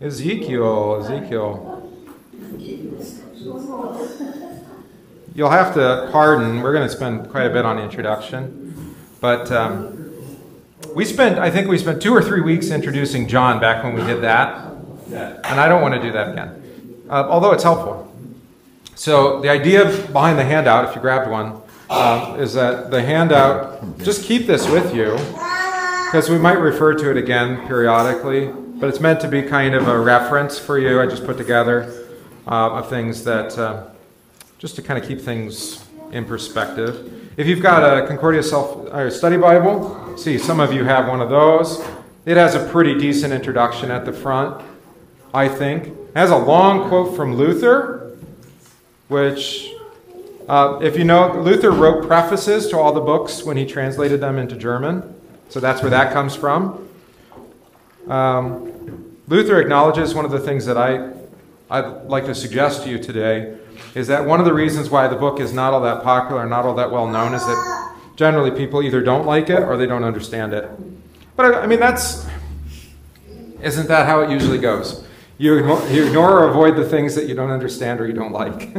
Ezekiel. You'll have to pardon. We're going to spend quite a bit on introduction. But I think we spent 2 or 3 weeks introducing John back when we did that. And I don't want to do that again. Although it's helpful. So the idea behind the handout, if you grabbed one, is that the handout, just keep this with you, because we might refer to it again periodically. But it's meant to be kind of a reference for you. I just put together of things that, just to kind of keep things in perspective. If you've got a Concordia Study Bible, see, some of you have one of those. It has a pretty decent introduction at the front, I think. It has a long quote from Luther, which, if you know, Luther wrote prefaces to all the books when he translated them into German. So that's where that comes from. Luther acknowledges one of the things that I'd like to suggest to you today is that one of the reasons why the book is not all that popular, not all that well known, is that generally people either don't like it or they don't understand it. But I mean, isn't that how it usually goes? You ignore or avoid the things that you don't understand or you don't like.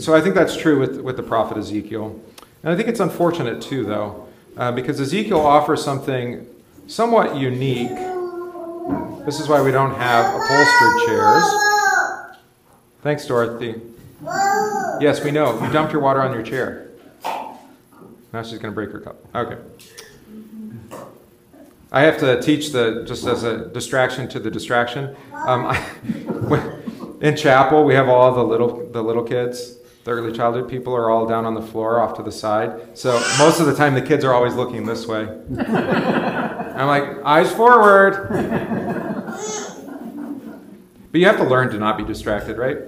So I think that's true with the prophet Ezekiel. And I think it's unfortunate too, though, because Ezekiel offers something somewhat unique. This is why we don't have upholstered chairs. Thanks, Dorothy. Yes, we know. You dumped your water on your chair. Now she's going to break her cup. Okay. I have to teach just as a distraction to the distraction. In chapel, we have all the little kids. The early childhood people are all down on the floor off to the side. So most of the time, the kids are always looking this way. I'm like, eyes forward. But you have to learn to not be distracted, right?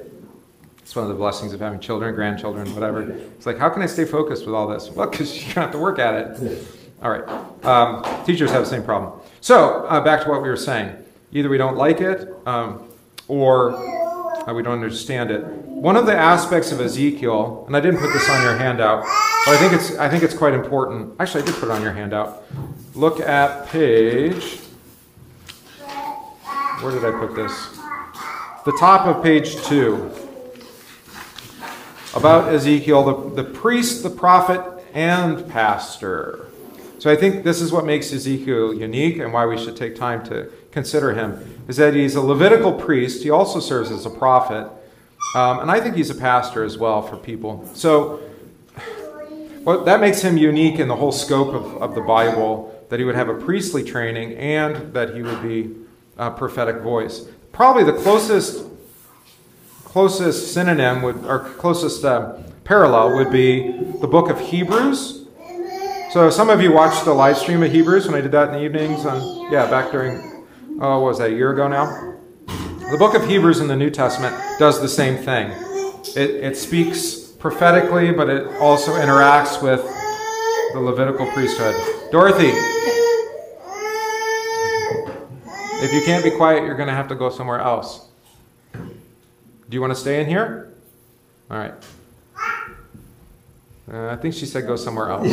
It's one of the blessings of having children, grandchildren, whatever. It's like, how can I stay focused with all this? Well, because you have to work at it. All right. Teachers have the same problem. So back to what we were saying. Either we don't like it or we don't understand it. One of the aspects of Ezekiel, and I didn't put this on your handout, but I think it's quite important. Actually, I did put it on your handout. Look at page, where did I put this? The top of page 2. About Ezekiel, the priest, the prophet, and pastor. So I think this is what makes Ezekiel unique and why we should take time to consider him, is that he's a Levitical priest. He also serves as a prophet. And I think he's a pastor as well for people. So well, that makes him unique in the whole scope of the Bible, that he would have a priestly training and that he would be a prophetic voice. Probably the closest synonym or closest parallel would be the book of Hebrews. So some of you watched the live stream of Hebrews when I did that in the evenings. Back during, what was that, a year ago now? The book of Hebrews in the New Testament does the same thing. It speaks prophetically, but it also interacts with the Levitical priesthood. Dorothy, if you can't be quiet, you're going to have to go somewhere else. Do you want to stay in here? All right. I think she said go somewhere else.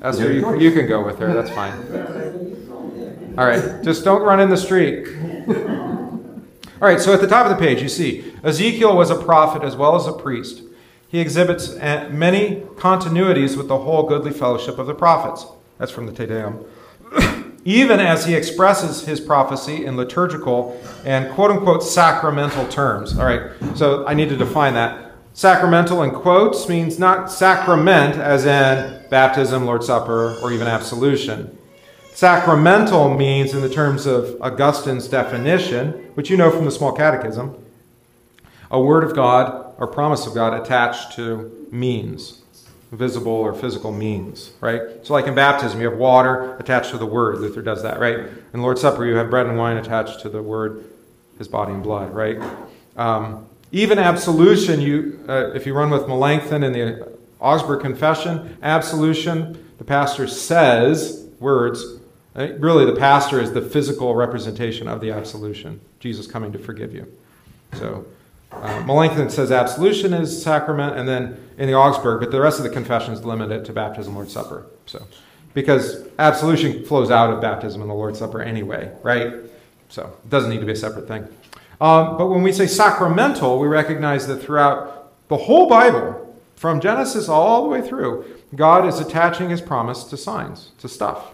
Esther, you can go with her. That's fine. All right. Just don't run in the street. All right, so at the top of the page, you see, Ezekiel was a prophet as well as a priest. He exhibits many continuities with the whole goodly fellowship of the prophets. That's from the Te Deum. Even as he expresses his prophecy in liturgical and quote-unquote sacramental terms. All right, so I need to define that. Sacramental in quotes means not sacrament as in baptism, Lord's Supper, or even absolution. Sacramental means, in the terms of Augustine's definition, which you know from the Small Catechism, a word of God or promise of God attached to means, visible or physical means, right? So like in baptism, you have water attached to the word. Luther does that, right? In Lord's Supper, you have bread and wine attached to the word, his body and blood, right? Even absolution, if you run with Melanchthon in the Augsburg Confession, absolution, the pastor says words. Really, the pastor is the physical representation of the absolution. Jesus coming to forgive you. So, Melanchthon says absolution is sacrament, and then in the Augsburg, but the rest of the confessions limit it to baptism, Lord's Supper. So, because absolution flows out of baptism and the Lord's Supper anyway, right? So it doesn't need to be a separate thing. But when we say sacramental, we recognize that throughout the whole Bible, from Genesis all the way through, God is attaching his promise to signs, to stuff,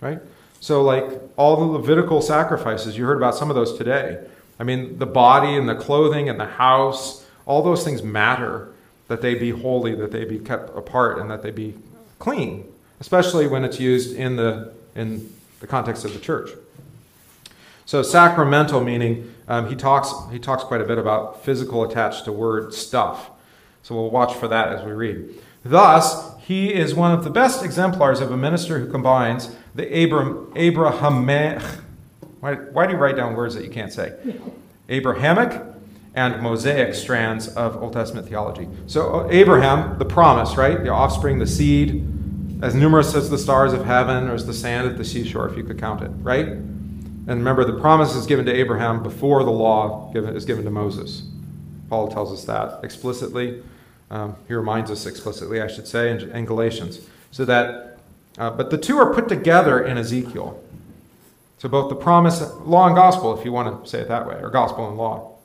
right? So like all the Levitical sacrifices, you heard about some of those today. I mean, the body and the clothing and the house, all those things matter, that they be holy, that they be kept apart, and that they be clean, especially when it's used in the context of the church. So sacramental meaning, he talks quite a bit about physical attached to word stuff. So we'll watch for that as we read. Thus, he is one of the best exemplars of a minister who combines the Abrahamic, why do you write down words that you can't say? Abrahamic and Mosaic strands of Old Testament theology. So Abraham, the promise, right? The offspring, the seed, as numerous as the stars of heaven or as the sand at the seashore, if you could count it, right? And remember, the promise is given to Abraham before the law is given to Moses. Paul tells us that explicitly. He reminds us explicitly, I should say, in Galatians. So that, but the two are put together in Ezekiel. So both the promise, law and gospel, if you want to say it that way, or gospel and law,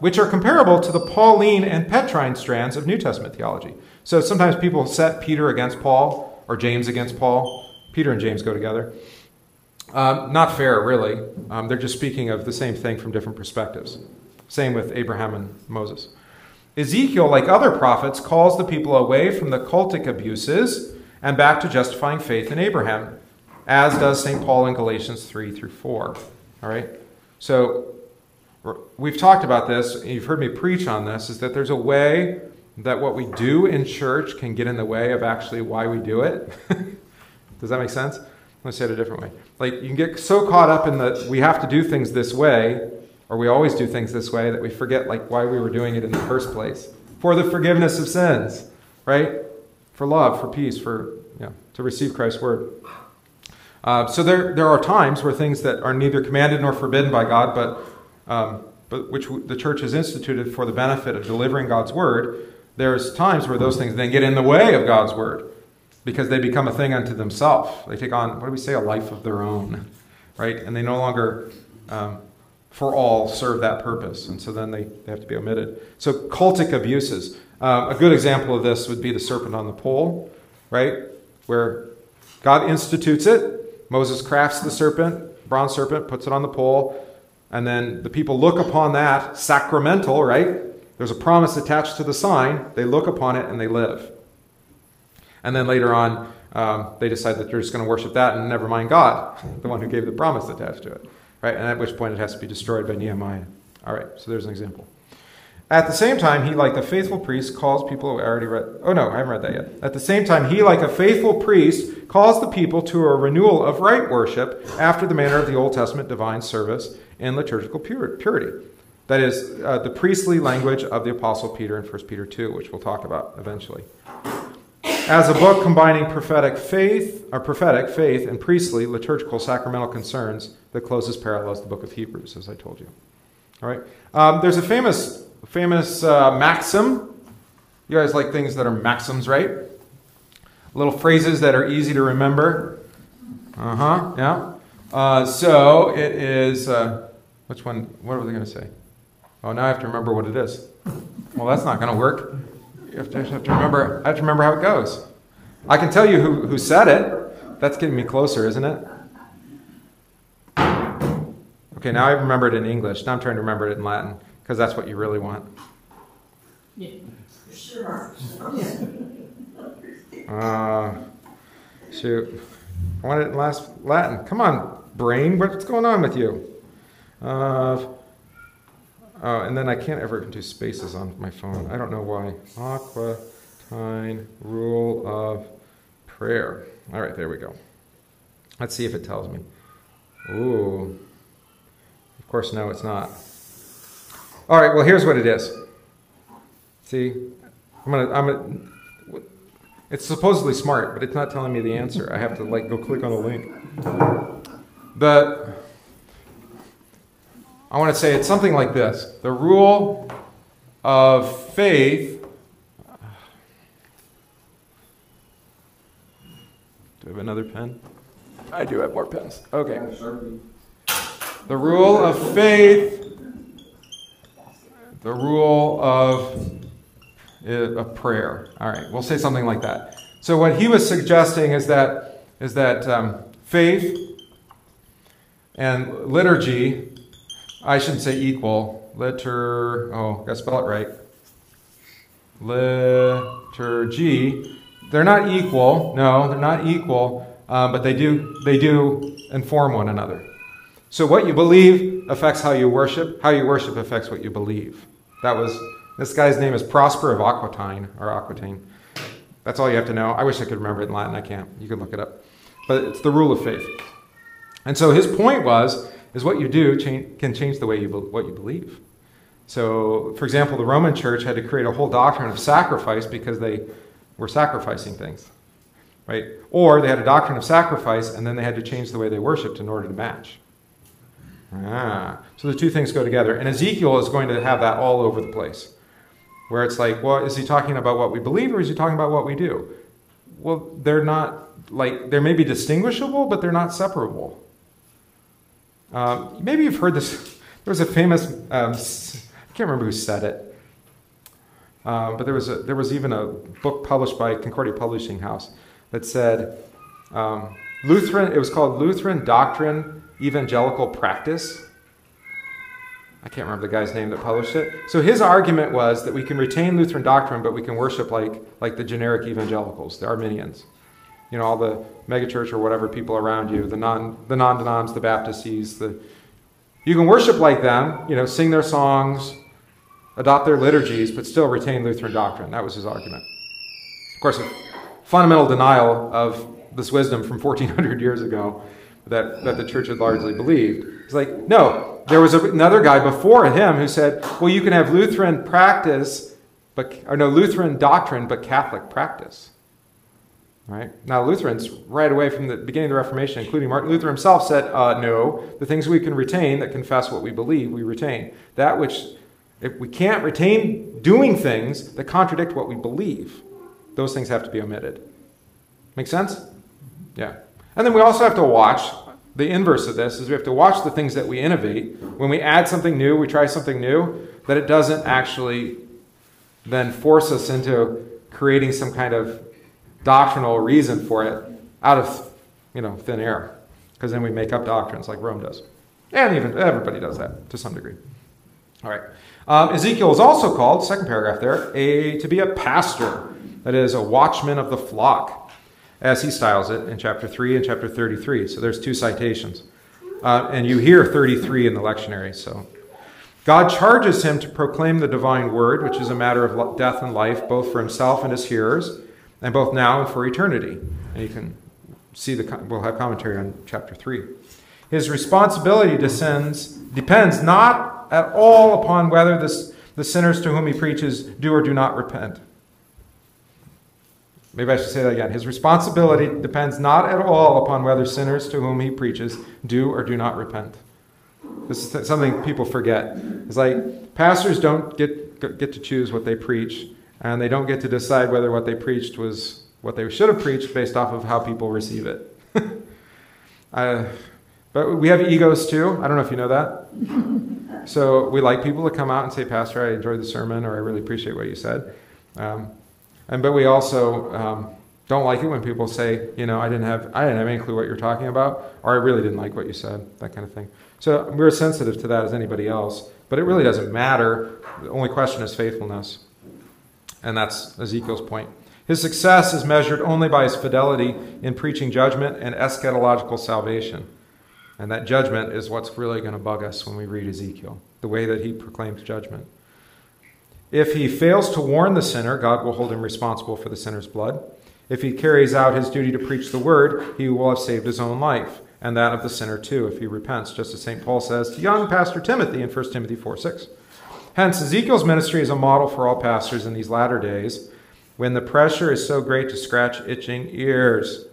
which are comparable to the Pauline and Petrine strands of New Testament theology. So sometimes people set Peter against Paul, or James against Paul. Peter and James go together. Not fair, really. They're just speaking of the same thing from different perspectives. Same with Abraham and Moses. Ezekiel, like other prophets, calls the people away from the cultic abuses and back to justifying faith in Abraham, as does St. Paul in Galatians 3-4. All right? So we've talked about this, you've heard me preach on this, is that there's a way that what we do in church can get in the way of actually why we do it. Does that make sense? Let me say it a different way. Like, you can get so caught up in that we have to do things this way, or we always do things this way, that we forget, like, why we were doing it in the first place. For the forgiveness of sins, right? For love, for peace, for, you know, to receive Christ's word. So there are times where things that are neither commanded nor forbidden by God, but which the church has instituted for the benefit of delivering God's word, there's times where those things then get in the way of God's word, because they become a thing unto themselves. They take on, what do we say, a life of their own, right? And they no longer, for all, serve that purpose. And so then they have to be omitted. So cultic abuses. A good example of this would be the serpent on the pole, right? Where God institutes it. Moses crafts the serpent, bronze serpent, puts it on the pole. And then the people look upon that, sacramental, right? There's a promise attached to the sign. They look upon it and they live. And then later on, they decide that they're just going to worship that and never mind God, the one who gave the promise attached to it, right? And at which point it has to be destroyed by Nehemiah. All right, so there's an example. At the same time, he, like the faithful priest, calls people... I already read... Oh, no, I haven't read that yet. At the same time, he, like a faithful priest, calls the people to a renewal of right worship after the manner of the Old Testament divine service in liturgical purity. That is, the priestly language of the Apostle Peter in 1 Peter 2, which we'll talk about eventually. As a book combining prophetic faith and priestly liturgical sacramental concerns, the closest parallels the book of Hebrews, as I told you. All right. There's a famous maxim. You guys like things that are maxims, right? Little phrases that are easy to remember. Uh-huh. Yeah. So it is. Which one? What were they going to say? Oh, now I have to remember what it is. Well, that's not going to work. I have to remember how it goes. I can tell you who said it. That's getting me closer, isn't it? Okay, now I remember it in English. Now I'm trying to remember it in Latin, because that's what you really want. Yeah. Sure. Shoot. I want it in Latin. Come on, brain. What's going on with you? And then I can't ever do spaces on my phone. I don't know why. Aquitaine rule of prayer. All right, there we go. Let's see if it tells me. Ooh. Of course, no, it's not. All right, well, here's what it is. See, it's supposedly smart, but it's not telling me the answer. I have to, like, go click on a link. I want to say it's something like this. The rule of faith. Do I have another pen? I do have more pens. Okay. The rule of faith. The rule of prayer. All right, we'll say something like that. So what he was suggesting is that faith and liturgy, I shouldn't say equal. Oh, gotta spell it right. Liturgy. They're not equal. No, they're not equal. But they do inform one another. So what you believe affects how you worship. How you worship affects what you believe. This guy's name is Prosper of Aquitaine, or Aquitaine. That's all you have to know. I wish I could remember it in Latin. I can't. You can look it up. But it's the rule of faith. And so his point is what you do can change the way what you believe. So, for example, the Roman Church had to create a whole doctrine of sacrifice because they were sacrificing things. Right? Or they had a doctrine of sacrifice, and then they had to change the way they worshipped in order to match. So the two things go together. And Ezekiel is going to have that all over the place, where it's like, well, is he talking about what we believe, or is he talking about what we do? Well, they're not, like, they may be distinguishable, but they're not separable. Maybe you've heard this. There was a famous, I can't remember who said it, but there was even a book published by Concordia Publishing House that said, it was called Lutheran Doctrine, Evangelical Practice. I can't remember the guy's name that published it. So his argument was that we can retain Lutheran doctrine, but we can worship like the generic evangelicals, the Arminians. You know, all the megachurch or whatever people around you, the non-denoms, the Baptistes. You can worship like them, you know, sing their songs, adopt their liturgies, but still retain Lutheran doctrine. That was his argument. Of course, a fundamental denial of this wisdom from 1,400 years ago that the church had largely believed. It's like, no, there was another guy before him who said, well, you can have Lutheran doctrine, but Catholic practice. Right? Now, Lutherans, right away from the beginning of the Reformation, including Martin Luther himself, said, no, the things we can retain that confess what we believe, we retain. That which, if we can't retain doing things that contradict what we believe, those things have to be omitted. Make sense? Yeah. And then we also have to watch, the inverse of this is we have to watch the things that we innovate. When we add something new, we try something new, that it doesn't actually then force us into creating some kind of doctrinal reason for it out of, thin air. Because then we make up doctrines like Rome does. And even everybody does that to some degree. All right. Ezekiel is also called, second paragraph there, to be a pastor. That is, a watchman of the flock, as he styles it in chapter 3 and chapter 33. So there's two citations. And you hear 33 in the lectionary. So God charges him to proclaim the divine word, which is a matter of death and life, both for himself and his hearers, and both now and for eternity. And you can see we'll have commentary on chapter 3. His responsibility depends not at all upon whether the sinners to whom he preaches do or do not repent. Maybe I should say that again. His responsibility depends not at all upon whether sinners to whom he preaches do or do not repent. This is something people forget. It's like pastors don't get to choose what they preach, and they don't get to decide whether what they preached was what they should have preached based off of how people receive it. But we have egos too. I don't know if you know that. So we like people to come out and say, Pastor, I enjoyed the sermon, or I really appreciate what you said. But we also don't like it when people say, I didn't have any clue what you're talking about, or I really didn't like what you said, that kind of thing. So we're sensitive to that as anybody else, but it really doesn't matter. The only question is faithfulness, and that's Ezekiel's point. His success is measured only by his fidelity in preaching judgment and eschatological salvation, and that judgment is what's really going to bug us when we read Ezekiel, the way that he proclaims judgment. If he fails to warn the sinner, God will hold him responsible for the sinner's blood. If he carries out his duty to preach the word, he will have saved his own life, and that of the sinner too, if he repents, just as St. Paul says to young Pastor Timothy in 1 Timothy 4:6. Hence, Ezekiel's ministry is a model for all pastors in these latter days, when the pressure is so great to scratch itching ears.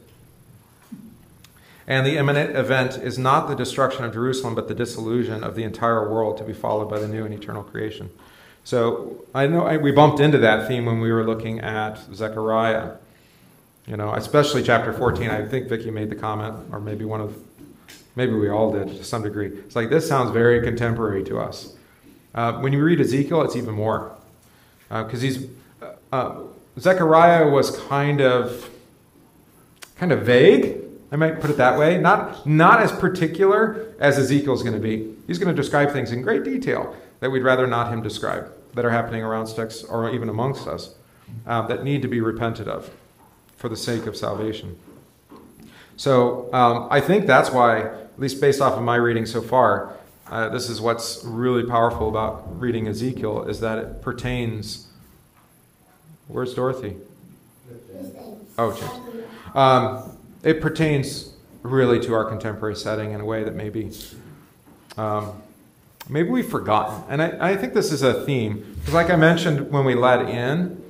And the imminent event is not the destruction of Jerusalem, but the dissolution of the entire world, to be followed by the new and eternal creation. So I know we bumped into that theme when we were looking at Zechariah. You know, especially chapter 14. I think Vicky made the comment, or maybe one of, maybe we all did to some degree. It's like, this sounds very contemporary to us. When you read Ezekiel, it's even more. Because Zechariah was kind of vague. I might put it that way. Not as particular as Ezekiel's going to be. He's going to describe things in great detail that we'd rather not him describe, that are happening around us or even amongst us, that need to be repented of for the sake of salvation. So I think that's why, at least based off of my reading so far, this is what's really powerful about reading Ezekiel, is that it pertains. Where's Dorothy? Oh, geez. It pertains really to our contemporary setting in a way that maybe we've forgotten. And I think this is a theme. Because like I mentioned when we let in,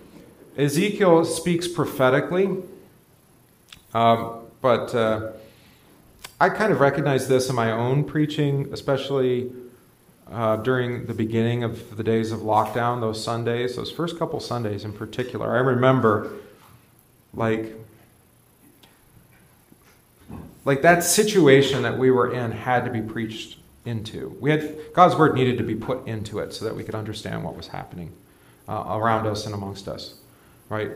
Ezekiel speaks prophetically. But I kind of recognize this in my own preaching, especially during the beginning of the days of lockdown, those Sundays, those first couple Sundays in particular. I remember like that situation that we were in had to be preached into. God's word needed to be put into it so that we could understand what was happening around us and amongst us, right?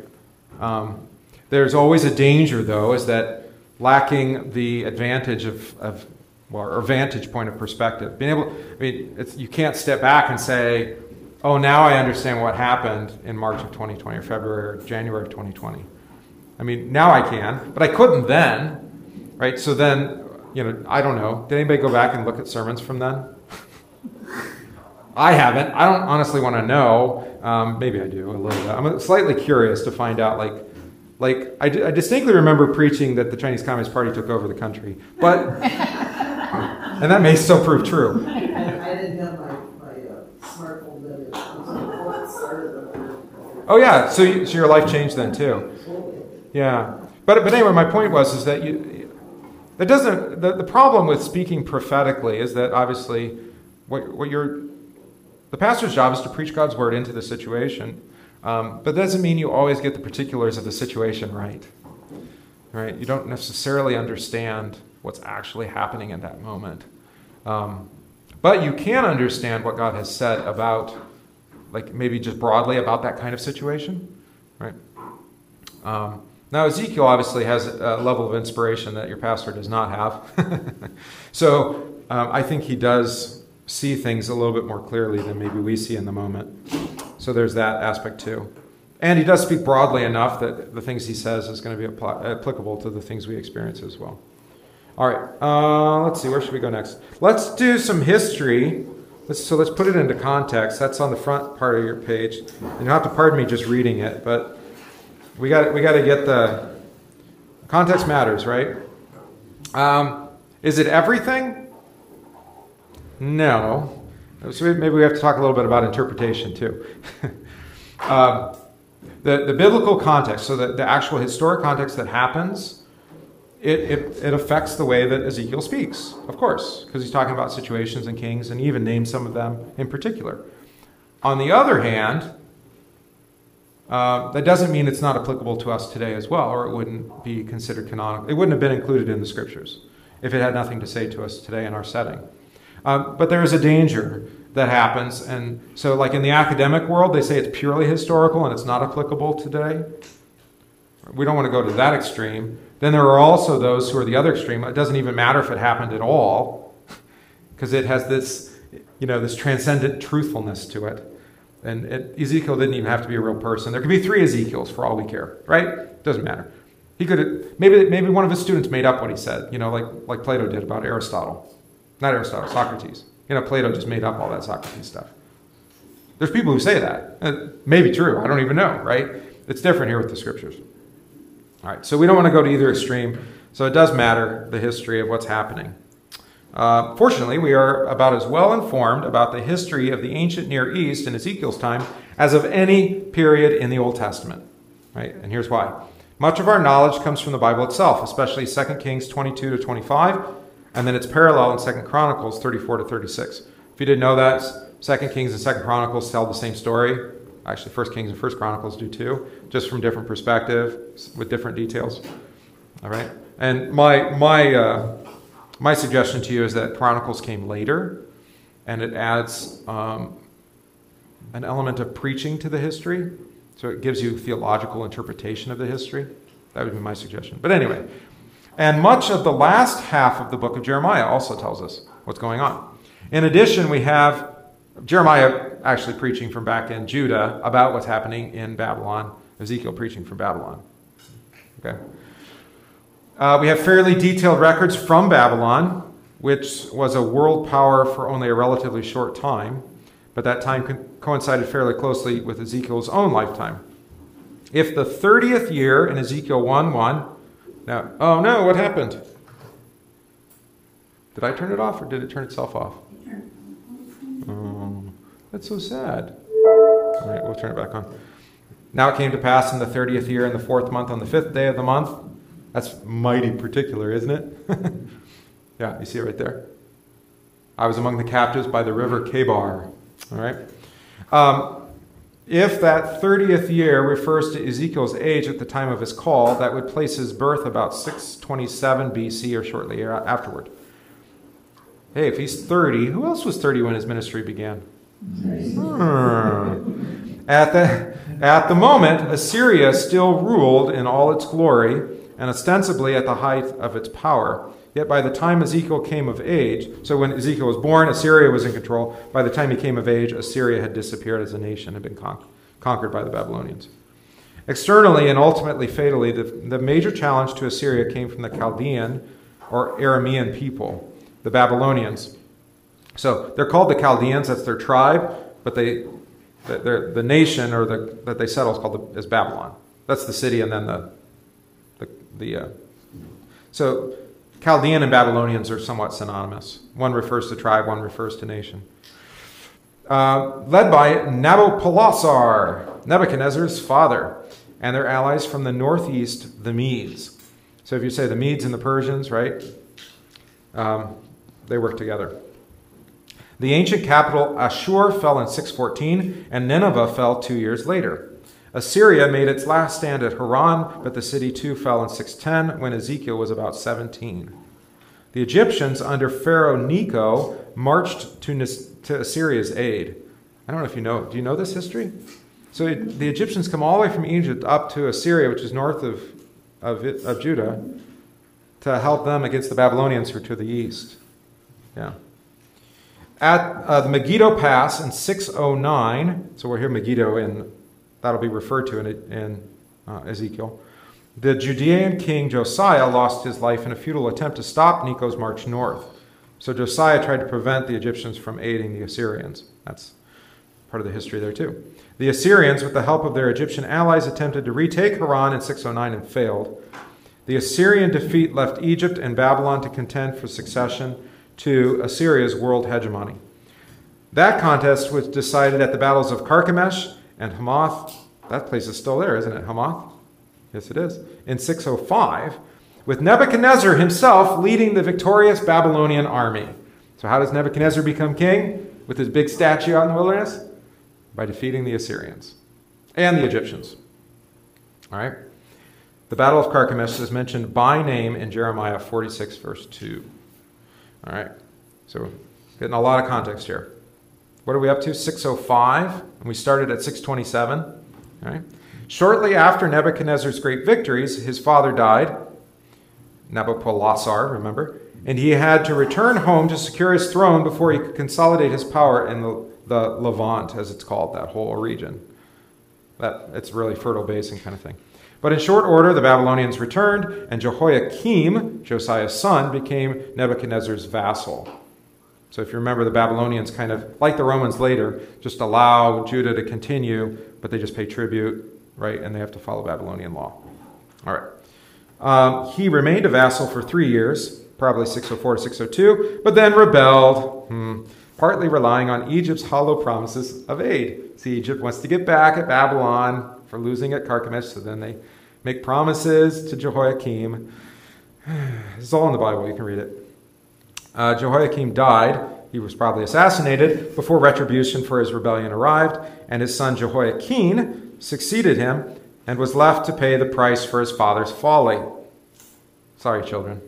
There's always a danger, though, is that lacking the advantage or vantage point of perspective. You can't step back and say, "Oh, now I understand what happened in March of 2020 or February or January of 2020." I mean, now I can, but I couldn't then. Right, so then, you know, I don't know. Did anybody go back and look at sermons from then? I haven't. I don't honestly want to know. Maybe I do a little bit. I'm slightly curious to find out. I distinctly remember preaching that the Chinese Communist Party took over the country, but and that may still prove true. I didn't have my smartphone then. Oh yeah, so your life changed then too. Yeah, but anyway, my point is that you. That doesn't. The problem with speaking prophetically is that obviously, the pastor's job is to preach God's word into the situation, but that doesn't mean you always get the particulars of the situation right. Right? You don't necessarily understand what's actually happening in that moment, but you can understand what God has said about, like maybe just broadly about that kind of situation, right? Now, Ezekiel obviously has a level of inspiration that your pastor does not have. So I think he does see things a little bit more clearly than maybe we see in the moment. So there's that aspect too. And he does speak broadly enough that the things he says is going to be applicable to the things we experience as well. All right, let's see, where should we go next? Let's do some history. So let's put it into context. That's on the front part of your page. And you'll have to pardon me just reading it, but... We got to get the context matters, right? Is it everything? No. So maybe we have to talk a little bit about interpretation too. The biblical context, so the actual historic context that happens, it affects the way that Ezekiel speaks, of course, because he's talking about situations and kings, and he even names some of them in particular. On the other hand, that doesn't mean it's not applicable to us today as well, or it wouldn't be considered canonical. It wouldn't have been included in the scriptures if it had nothing to say to us today in our setting. But there is a danger that happens. And so like in the academic world, they say it's purely historical and it's not applicable today. We don't want to go to that extreme. Then there are also those who are the other extreme. It doesn't even matter if it happened at all because it has this, you know, this transcendent truthfulness to it. And Ezekiel didn't even have to be a real person. There could be 3 Ezekiels for all we care, right? Doesn't matter. He could maybe one of his students made up what he said, you know, like Plato did about Aristotle. Not Aristotle, Socrates. You know, Plato just made up all that Socrates stuff. There's people who say that. It may be true. I don't even know, right? It's different here with the scriptures. All right, so we don't want to go to either extreme. So it does matter, the history of what's happening. Fortunately, we are about as well informed about the history of the ancient Near East in Ezekiel's time as of any period in the Old Testament. Right? And here's why. Much of our knowledge comes from the Bible itself, especially 2 Kings 22 to 25, and then it's parallel in 2 Chronicles 34 to 36. If you didn't know that, 2 Kings and 2 Chronicles tell the same story. Actually, First Kings and First Chronicles do too, just from different perspectives with different details. All right. And my suggestion to you is that Chronicles came later, and it adds an element of preaching to the history. So it gives you theological interpretation of the history. That would be my suggestion. But anyway, and much of the last half of the book of Jeremiah also tells us what's going on. In addition, we have Jeremiah actually preaching from back in Judah about what's happening in Babylon. Ezekiel preaching from Babylon. Okay. We have fairly detailed records from Babylon, which was a world power for only a relatively short time, but that time coincided fairly closely with Ezekiel's own lifetime. If the 30th year in Ezekiel 1:1, now, oh no, what happened? Did I turn it off or did it turn itself off? That's so sad. All right, we'll turn it back on. Now it came to pass in the 30th year in the 4th month on the 5th day of the month. That's mighty particular, isn't it? Yeah, you see it right there. I was among the captives by the river Kabar. All right. If that 30th year refers to Ezekiel's age at the time of his call, that would place his birth about 627 BC or shortly afterward. Hey, if he's 30, who else was 30 when his ministry began? At the moment, Assyria still ruled in all its glory and ostensibly at the height of its power. Yet by the time Ezekiel came of age, so when Ezekiel was born, Assyria was in control. By the time he came of age, Assyria had disappeared as a nation and been conquered by the Babylonians. Externally and ultimately fatally, the major challenge to Assyria came from the Chaldean or Aramean people, the Babylonians. So they're called the Chaldeans, that's their tribe, but the nation or that they settle is called as Babylon. That's the city and then so Chaldean and Babylonians are somewhat synonymous. One refers to tribe, one refers to nation. Led by Nabopolassar, Nebuchadnezzar's father, and their allies from the northeast, the Medes. So if you say the Medes and the Persians, right? They work together. The ancient capital Ashur fell in 614, and Nineveh fell 2 years later. Assyria made its last stand at Haran, but the city too fell in 610 when Ezekiel was about 17. The Egyptians under Pharaoh Necho marched to Assyria's aid. I don't know if you know, do you know this history? So the Egyptians come all the way from Egypt up to Assyria, which is north of Judah, to help them against the Babylonians who are to the east. Yeah. At the Megiddo Pass in 609, so we're here Megiddo in that'll be referred to in Ezekiel. The Judean king Josiah lost his life in a futile attempt to stop Necho's march north. So Josiah tried to prevent the Egyptians from aiding the Assyrians. That's part of the history there too. The Assyrians, with the help of their Egyptian allies, attempted to retake Haran in 609 and failed. The Assyrian defeat left Egypt and Babylon to contend for succession to Assyria's world hegemony. That contest was decided at the battles of Carchemish and Hamath. That place is still there, isn't it? Hamath? Yes, it is. In 605, with Nebuchadnezzar himself leading the victorious Babylonian army. So how does Nebuchadnezzar become king? With his big statue out in the wilderness? By defeating the Assyrians and the Egyptians. All right. The Battle of Carchemish is mentioned by name in Jeremiah 46, verse 2. All right. So getting a lot of context here. What are we up to? 605, and we started at 627. All right. Shortly after Nebuchadnezzar's great victories, his father died, Nabopolassar, remember, and he had to return home to secure his throne before he could consolidate his power in the Levant, as it's called, that whole region. It's a really fertile basin kind of thing. But in short order, the Babylonians returned, and Jehoiakim, Josiah's son, became Nebuchadnezzar's vassal. So if you remember, the Babylonians kind of, like the Romans later, just allow Judah to continue, but they just pay tribute, right? And they have to follow Babylonian law. All right. He remained a vassal for 3 years, probably 604 to 602, but then rebelled, partly relying on Egypt's hollow promises of aid. See, Egypt wants to get back at Babylon for losing at Carchemish, so then they make promises to Jehoiakim. This is all in the Bible. You can read it. Jehoiakim died, He was probably assassinated before retribution for his rebellion arrived, and his son Jehoiachin succeeded him and was left to pay the price for his father's folly. Sorry, children.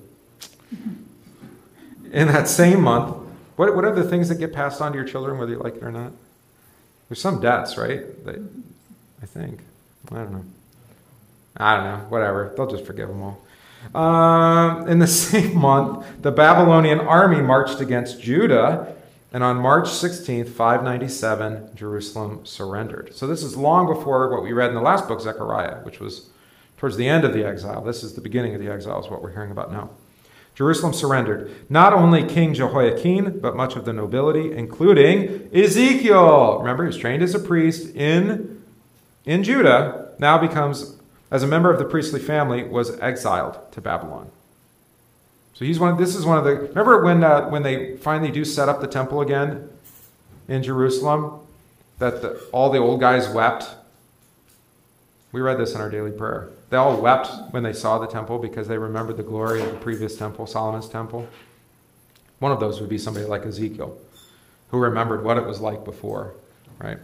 In that same month, what are the things that get passed on to your children, whether you like it or not? There's some debts, right? I don't know. Whatever. They'll just forgive them all. In the same month, the Babylonian army marched against Judah, and on March 16th, 597, Jerusalem surrendered. So this is long before what we read in the last book, Zechariah, which was towards the end of the exile. This is the beginning of the exile, is what we're hearing about now. Jerusalem surrendered. Not only King Jehoiakim, but much of the nobility, including Ezekiel. Remember, he was trained as a priest in Judah, now becomes, as a member of the priestly family, was exiled to Babylon. So this is one of the, remember when they finally do set up the temple again in Jerusalem, that all the old guys wept? We read this in our daily prayer. They all wept when they saw the temple because they remembered the glory of the previous temple, Solomon's temple. One of those would be somebody like Ezekiel, who remembered what it was like before, right?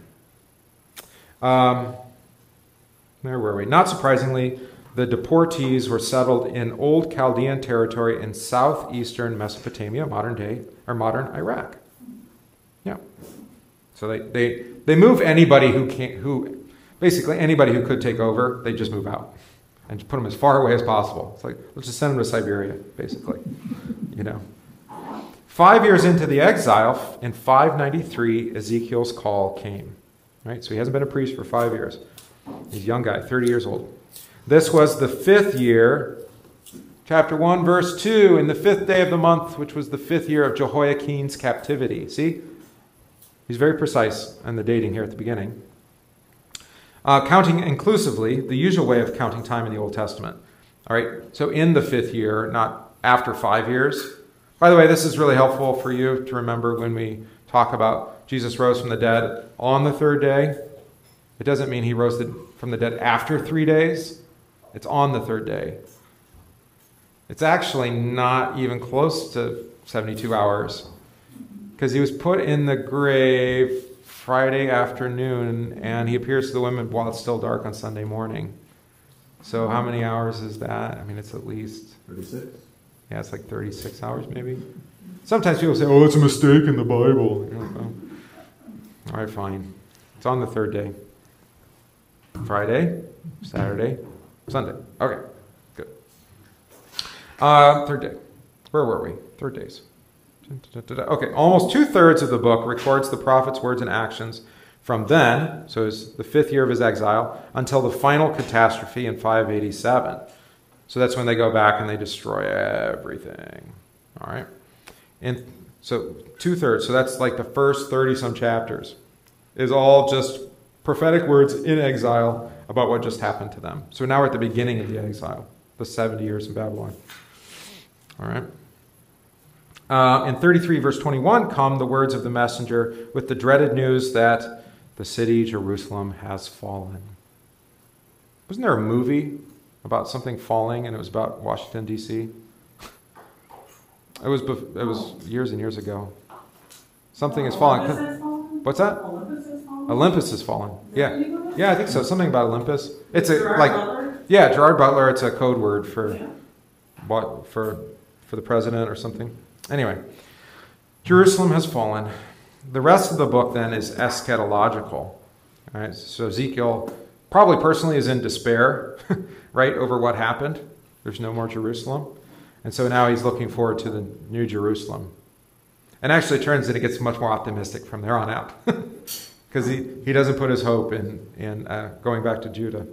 Where were we? Not surprisingly, the deportees were settled in old Chaldean territory in southeastern Mesopotamia, modern Iraq. Yeah. So they move anybody who could take over, they just move out and just put them as far away as possible. It's like, let's just send them to Siberia, basically. You know. 5 years into the exile, in 593, Ezekiel's call came. Right? So he hasn't been a priest for 5 years. He's a young guy, 30 years old. This was the fifth year, chapter 1, verse 2, in the fifth day of the month, which was the fifth year of Jehoiakim's captivity. See? He's very precise on the dating here at the beginning. Counting inclusively, the usual way of counting time in the Old Testament. All right, so in the fifth year, not after 5 years. By the way, this is really helpful for you to remember when we talk about Jesus rose from the dead on the third day. It doesn't mean he rose from the dead after 3 days. It's on the third day. It's actually not even close to 72 hours because he was put in the grave Friday afternoon and he appears to the women while it's still dark on Sunday morning. So how many hours is that? I mean, it's at least 36. Yeah, it's like 36 hours maybe. Sometimes people say, oh, it's a mistake in the Bible. You're like, oh. All right, fine. It's on the third day. Friday, Saturday, Sunday. Okay, good. Third day. Where were we? 3 days. Okay, almost two-thirds of the book records the prophet's words and actions from then, so it's the fifth year of his exile, until the final catastrophe in 587. So that's when they go back and they destroy everything. All right? And so two-thirds, so that's like the first 30-some chapters, is all just prophetic words in exile about what just happened to them. So now we're at the beginning of the exile, the 70 years in Babylon. All right. In 33 verse 21 come the words of the messenger with the dreaded news that the city Jerusalem has fallen. Wasn't there a movie about something falling and it was about Washington, D.C.? It was years and years ago. Something is falling. What's that? Olympus has fallen. Yeah, I think so. Something about Olympus. It's a Gerard Butler. It's a code word for what for the president or something. Anyway, Jerusalem has fallen. The rest of the book then is eschatological. All right. So Ezekiel probably personally is in despair, right, over what happened. There's no more Jerusalem, and so now he's looking forward to the new Jerusalem. And actually, it turns that it gets much more optimistic from there on out. Because he doesn't put his hope in going back to Judah.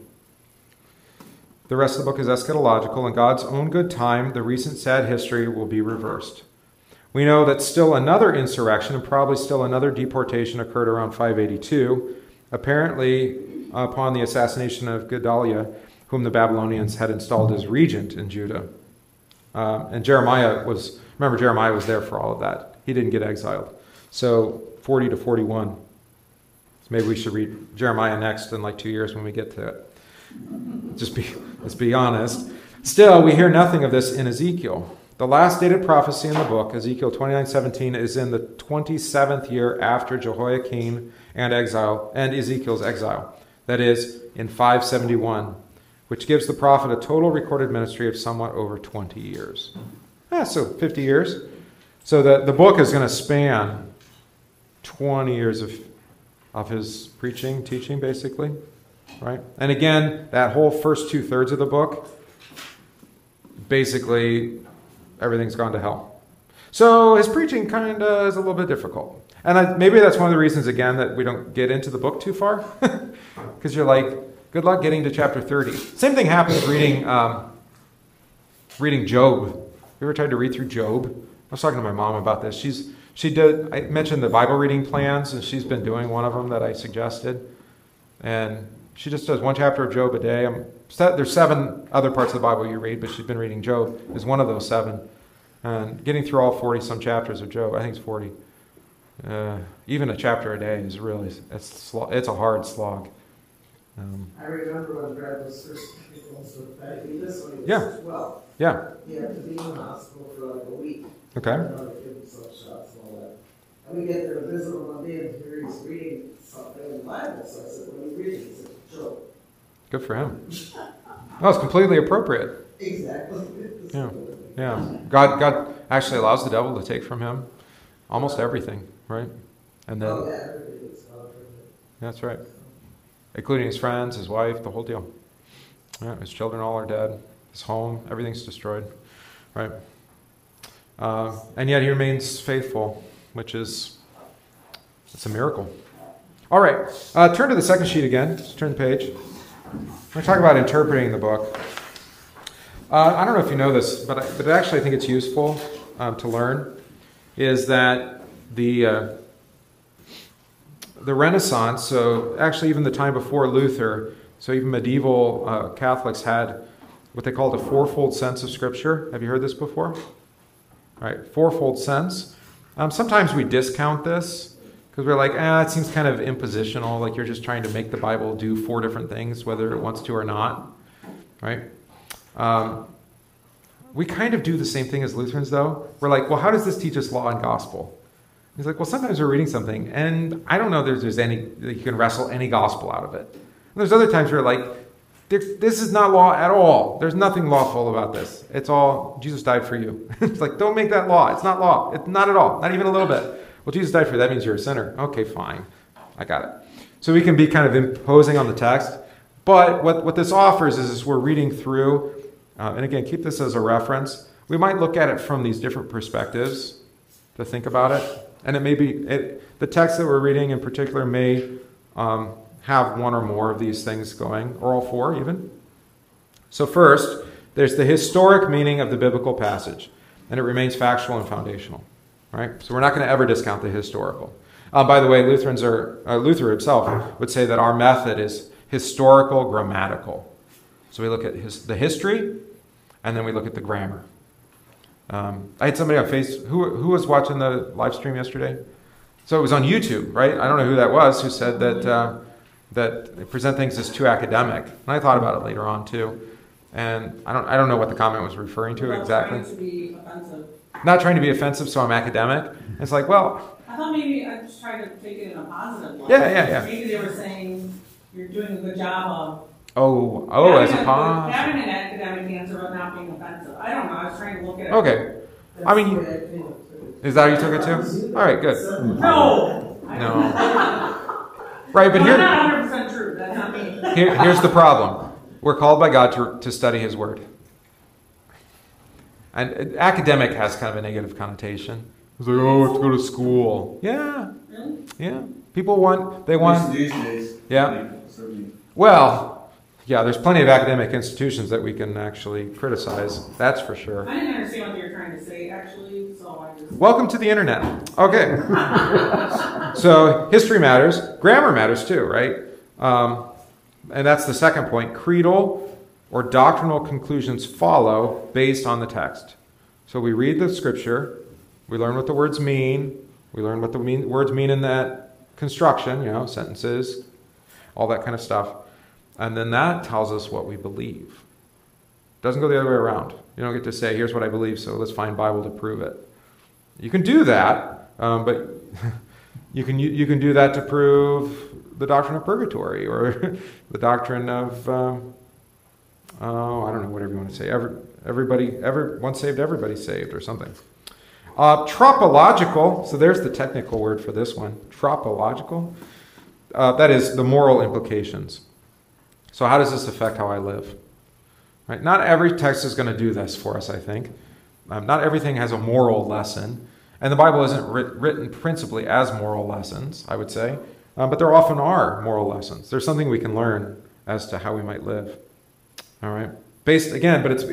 The rest of the book is eschatological. In God's own good time, the recent sad history will be reversed. We know that still another insurrection and probably still another deportation occurred around 582, apparently upon the assassination of Gedaliah, whom the Babylonians had installed as regent in Judah. And Jeremiah was there for all of that. He didn't get exiled. So 40 to 41. Maybe we should read Jeremiah next in like 2 years when we get to it. Let's be honest. Still, we hear nothing of this in Ezekiel. The last dated prophecy in the book, Ezekiel 29:17, is in the 27th year after Jehoiakim and Ezekiel's exile, that is, in 571, which gives the prophet a total recorded ministry of somewhat over 20 years. So 50 years. So the book is going to span 20 years of his preaching, teaching, basically. Right? And again, that whole first two-thirds of the book, basically everything's gone to hell. So his preaching kind of is a little bit difficult. And maybe that's one of the reasons, again, that we don't get into the book too far. Because you're like, good luck getting to chapter 30. Same thing happens reading, reading Job. You ever tried to read through Job? I was talking to my mom about this. I mentioned the Bible reading plans, and she's been doing one of them that I suggested. And she just does one chapter of Job a day. There's 7 other parts of the Bible you read, but she's been reading Job is one of those 7. And getting through all 40-some chapters of Job, I think it's 40. Even a chapter a day is really, it's a hard slog. I remember when Brad was first diagnosed with diabetes when he was 12. Yeah. He had to be in the hospital for like a week. Okay. And we get there to visit him one day, and here he's reading something in the Bible. So I said, what are you reading? He said, Job. Good for him. No, it's completely appropriate. Exactly. Yeah. God actually allows the devil to take from him almost everything, right? And then everything's covered. That's right. Including his friends, his wife, the whole deal. Yeah, his children all are dead. His home, everything's destroyed, right? And yet he remains faithful, which is, it's a miracle. All right, turn to the second sheet again. Just turn the page. We're going to talk about interpreting the book. I don't know if you know this, but actually I think it's useful to learn, is that the Renaissance, so actually even the time before Luther, so even medieval Catholics had what they called a fourfold sense of Scripture. Have you heard this before? All right, fourfold sense. Sometimes we discount this. Because we're like, it seems kind of impositional, like you're just trying to make the Bible do 4 different things, whether it wants to or not, right? We kind of do the same thing as Lutherans, though. We're like, well, how does this teach us law and gospel? And he's like, well, sometimes we're reading something, and I don't know if there's any, that you can wrestle any gospel out of it. And there's other times we're like, this is not law at all. There's nothing lawful about this. It's all, Jesus died for you. It's like, don't make that law. It's not law. It's not at all. Not even a little bit. Well, Jesus died for you. That means you're a sinner. Okay, fine. I got it. So we can be kind of imposing on the text. But what this offers is we're reading through, and again, keep this as a reference. We might look at it from these different perspectives to think about it. And it may be, the text that we're reading in particular may have one or more of these things going, or all 4 even. So first, there's the historic meaning of the biblical passage. And it remains factual and foundational. Right? So we're not going to ever discount the historical. By the way, Luther himself would say that our method is historical grammatical. So we look at the history, and then we look at the grammar. I had somebody on Facebook, who was watching the live stream yesterday? So it was on YouTube, right? I don't know who that was who said that, that they present things as too academic. And I thought about it later on, too. And I don't know what the comment was referring to exactly. Trying to be offensive. Not trying to be offensive, so I'm academic. It's like, well, I thought maybe I just tried to take it in a positive light. Yeah. Maybe they were saying you're doing a good job of. Oh, as a positive. Having an academic answer but not being offensive. I don't know. I was trying to look at it. Okay. I mean, is that how you took it too? All right, good. No. Right, but here. That's not 100% true. That's not me. Here's the problem. We're called by God to study His Word. And academic has kind of a negative connotation. It's like, oh, I have to go to school. Yeah. Really? Yeah. People want... These days. Yeah. Well, yeah, there's plenty of academic institutions that we can actually criticize. That's for sure. I didn't understand what you were trying to say, actually. So I just... Welcome to the internet. Okay. So history matters. Grammar matters too, right? And that's the second point. Creedal or doctrinal conclusions follow based on the text. So we read the Scripture, we learn what the words mean, we learn what the words mean in that construction, sentences, all that kind of stuff. And then that tells us what we believe. It doesn't go the other way around. You don't get to say, here's what I believe, so let's find Bible to prove it. You can do that, but you can do that to prove the doctrine of purgatory or the doctrine of, I don't know, whatever you want to say. Once saved, everybody saved or something. Tropological, so there's the technical word for this one, tropological. That is the moral implications. So how does this affect how I live? Right? Not every text is going to do this for us, I think. Not everything has a moral lesson. And the Bible isn't written principally as moral lessons, I would say. But there often are moral lessons. There's something we can learn as to how we might live. All right? Based, again, but it's...